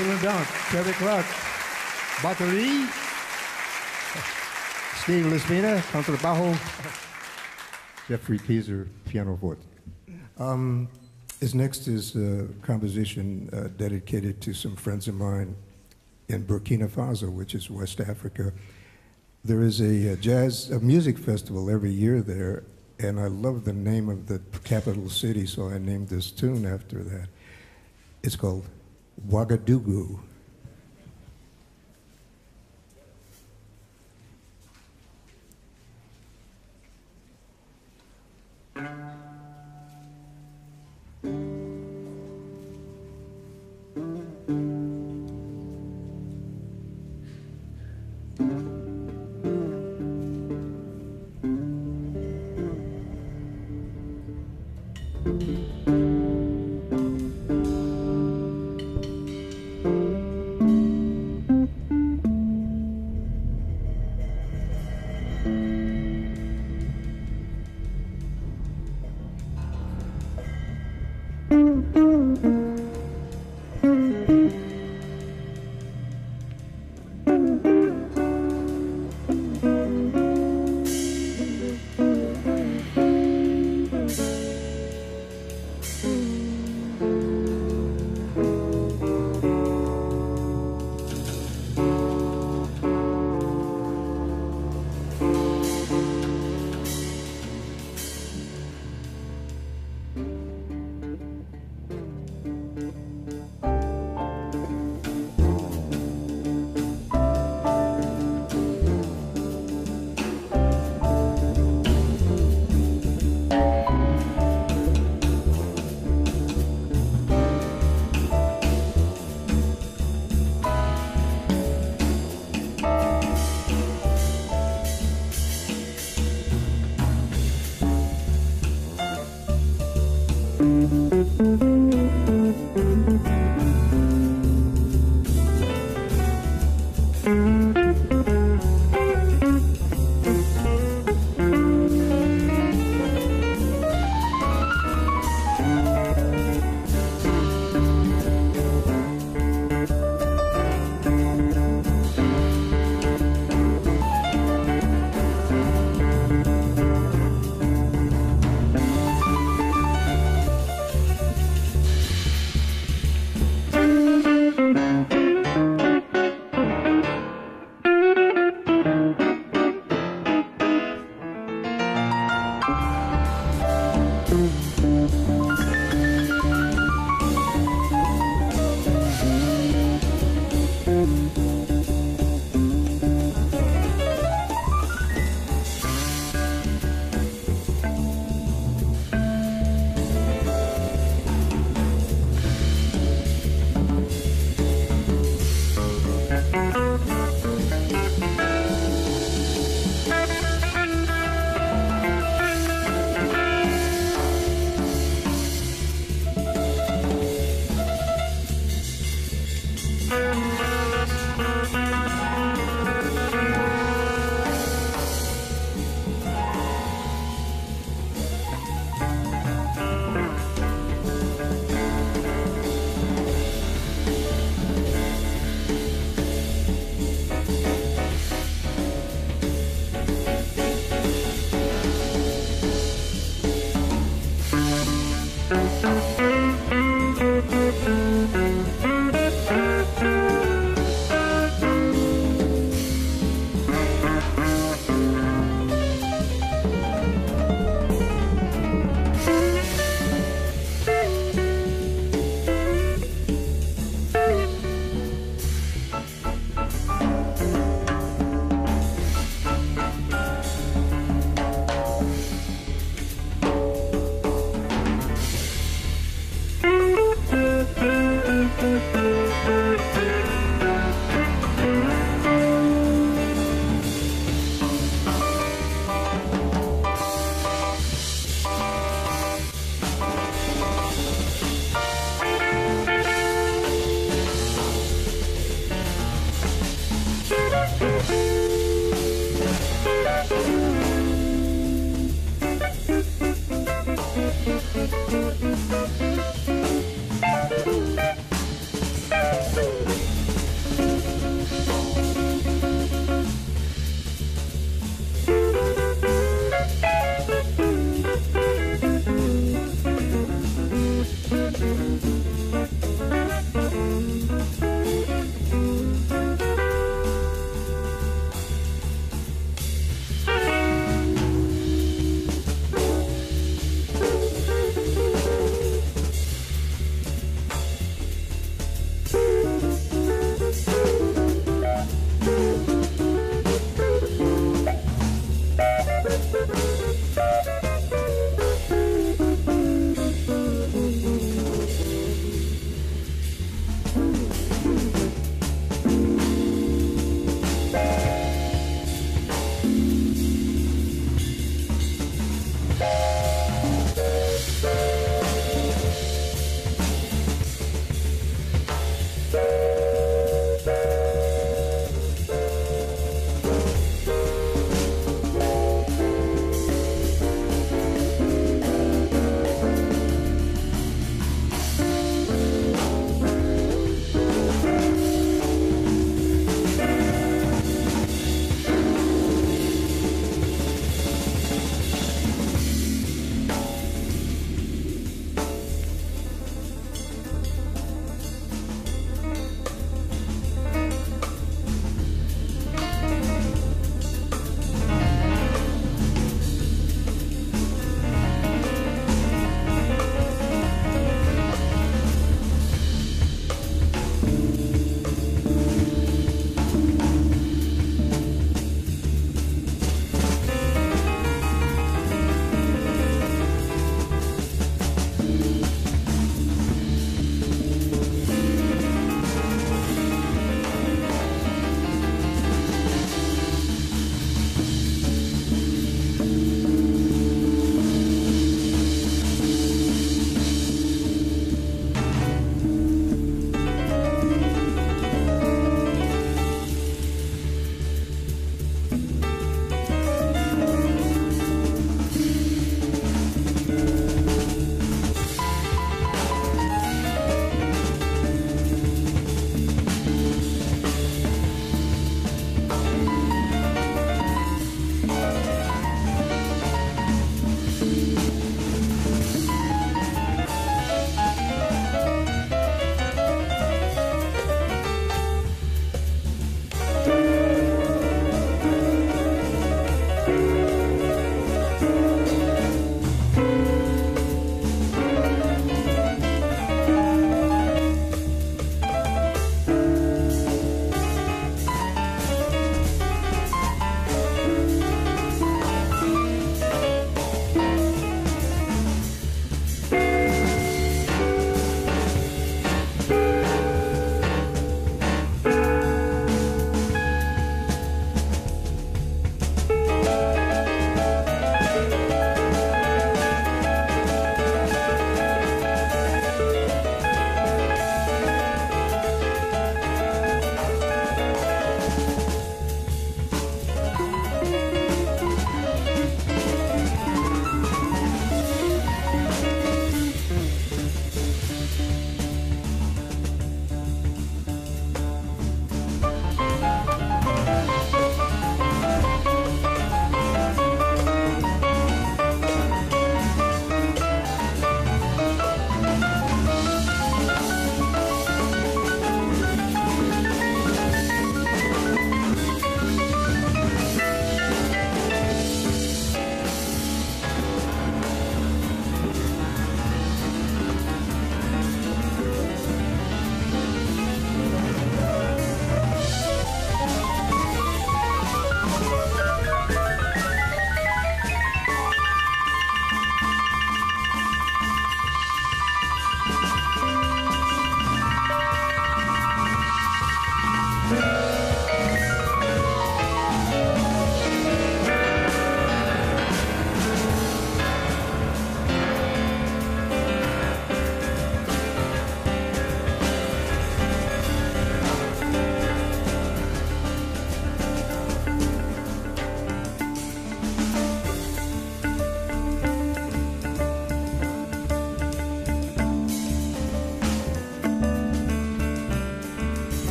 Even Dunk, Terry Clarke, batterie. Steve LaSpina, contrabajo. Geoffrey Keezer, pianoforte. His next is a composition dedicated to some friends of mine in Burkina Faso, which is West Africa. There is a music festival every year there, and I love the name of the capital city, so I named this tune after that. It's called Ouagadougou.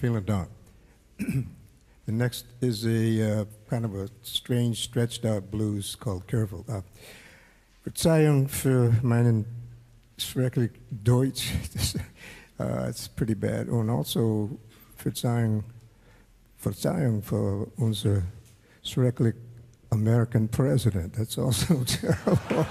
Feeling dark. The next is a kind of a strange, stretched-out blues called Curvel. Verzeihung für meinen schrecklich Deutsch. It's pretty bad. And also Verzeihung for unser schrecklich American president. That's also terrible.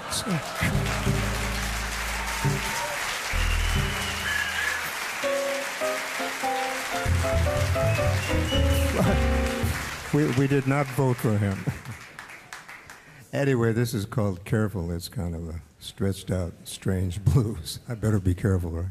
We did not vote for him. Anyway, this is called Careful. It's kind of a stretched out, strange blues. I better be careful, right?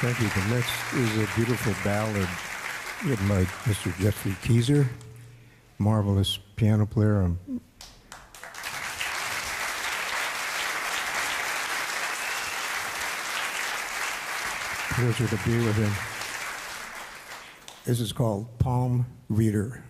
Thank you. The next is a beautiful ballad written by Mr. Geoffrey Keezer, marvelous piano player. Pleasure to be with him. This is called Palm Reader.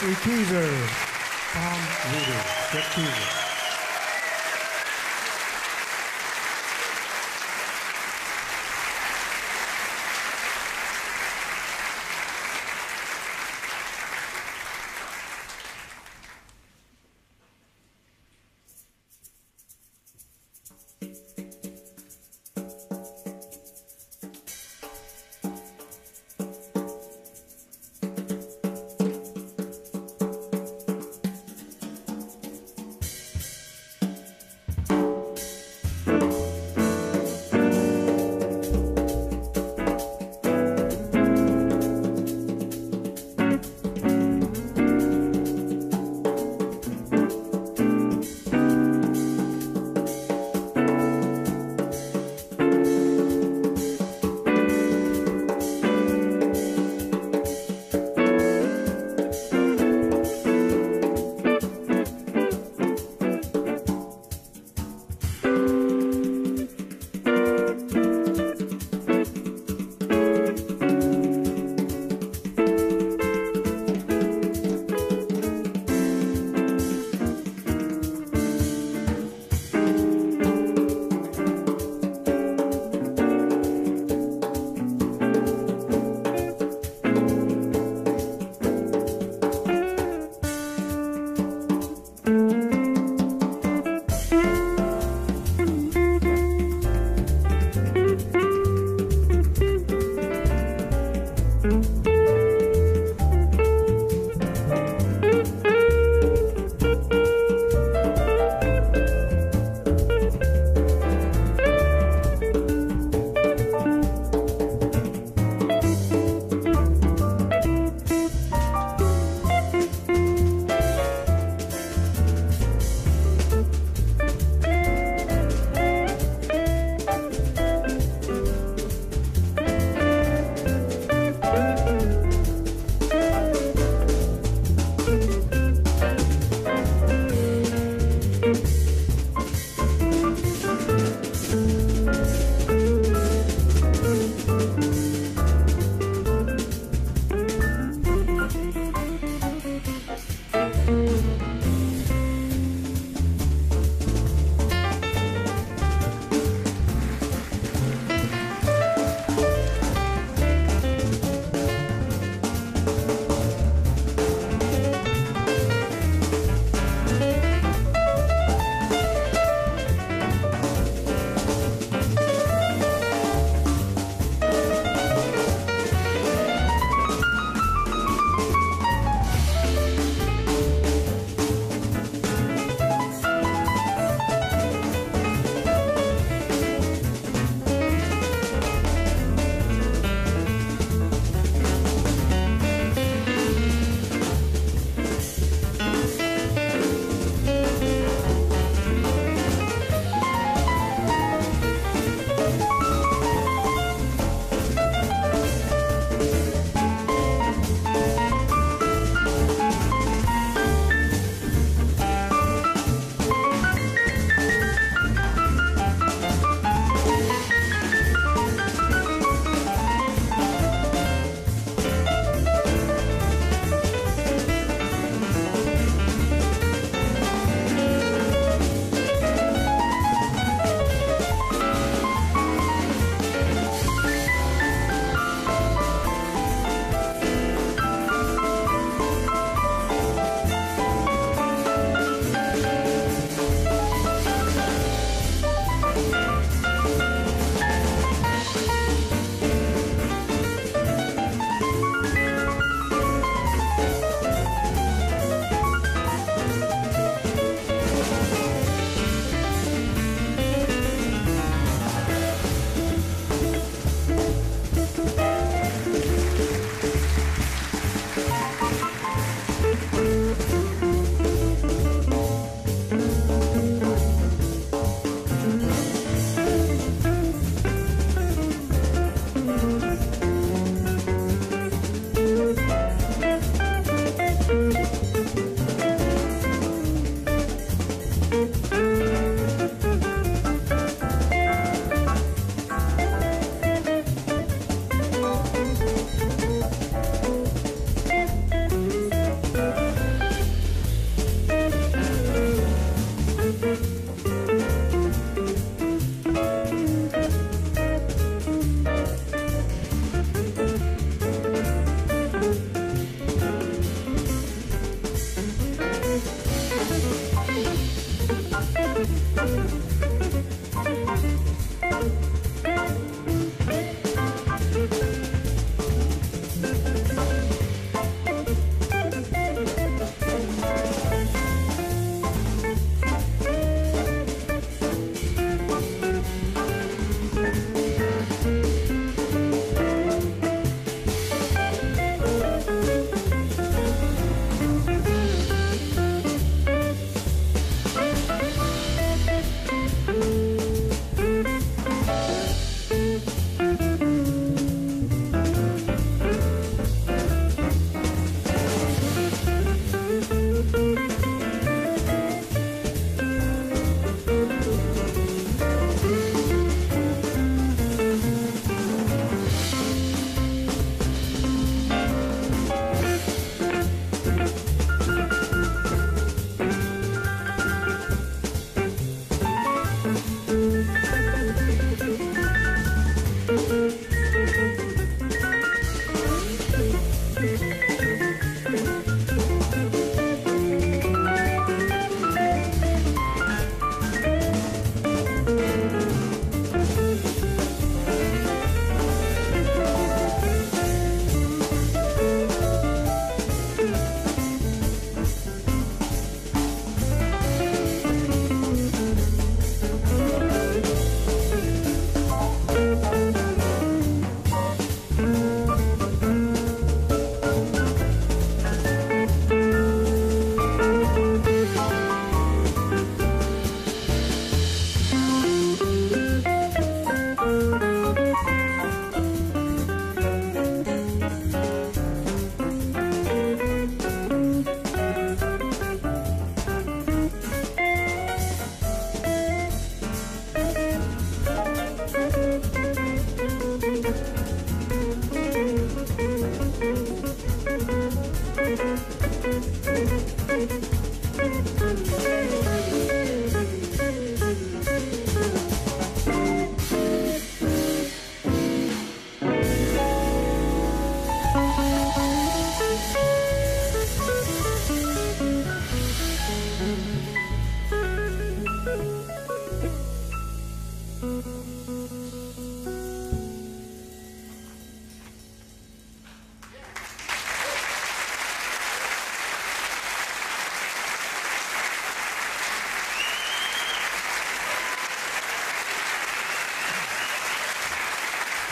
Geoffrey Keezer, palm reader. Jeff Keezer.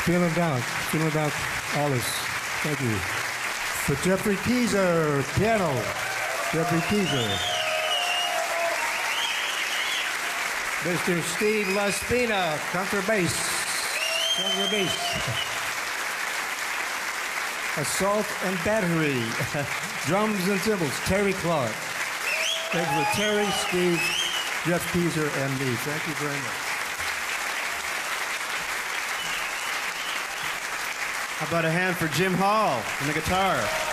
Vielen Dank, alles. Thank you. For Geoffrey Keezer, piano. Geoffrey Keezer. Mr. Steve LaSpina, contrabass. Assault and battery. Drums and cymbals, Terry Clarke. Thank you for Terry, Steve, Geoff Keezer, and me. Thank you very much. How about a hand for Jim Hall on the guitar?